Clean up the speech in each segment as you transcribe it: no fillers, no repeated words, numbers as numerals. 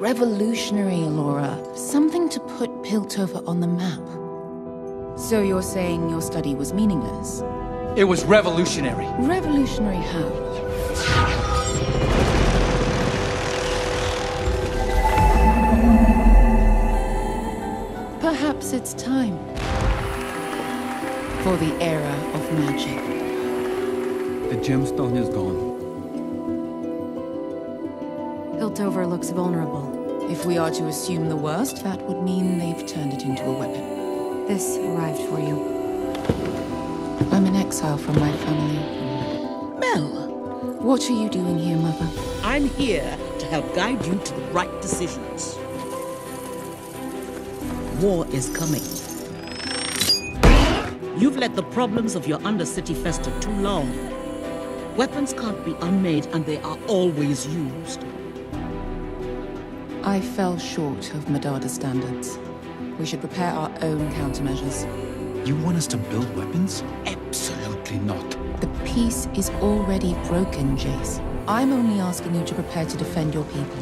Revolutionary, Laura. Something to put Piltover on the map. So you're saying your study was meaningless? It was revolutionary. Revolutionary how? Perhaps it's time for the era of magic. The gemstone is gone. Piltover looks vulnerable. If we are to assume the worst, that would mean they've turned it into a weapon. This arrived for you. I'm an exile from my family. Mel! What are you doing here, Mother? I'm here to help guide you to the right decisions. War is coming. You've let the problems of your undercity fester too long. Weapons can't be unmade, and they are always used. I fell short of Medarda standards. We should prepare our own countermeasures. You want us to build weapons? Absolutely not. The peace is already broken, Jace. I'm only asking you to prepare to defend your people.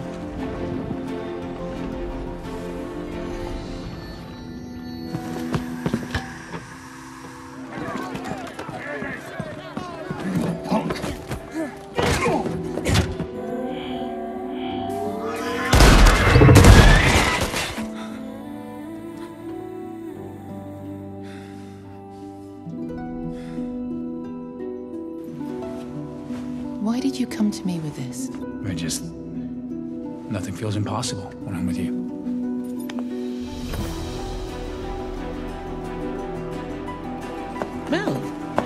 Why did you come to me with this? Nothing feels impossible when I'm with you. Mel,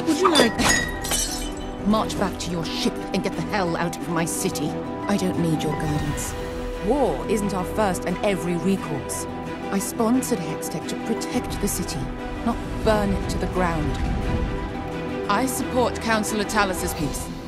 would you like... March back to your ship and get the hell out of my city. I don't need your guidance. War isn't our first and every recourse. I sponsored Hextech to protect the city, not burn it to the ground. I support Councillor Talas's piece.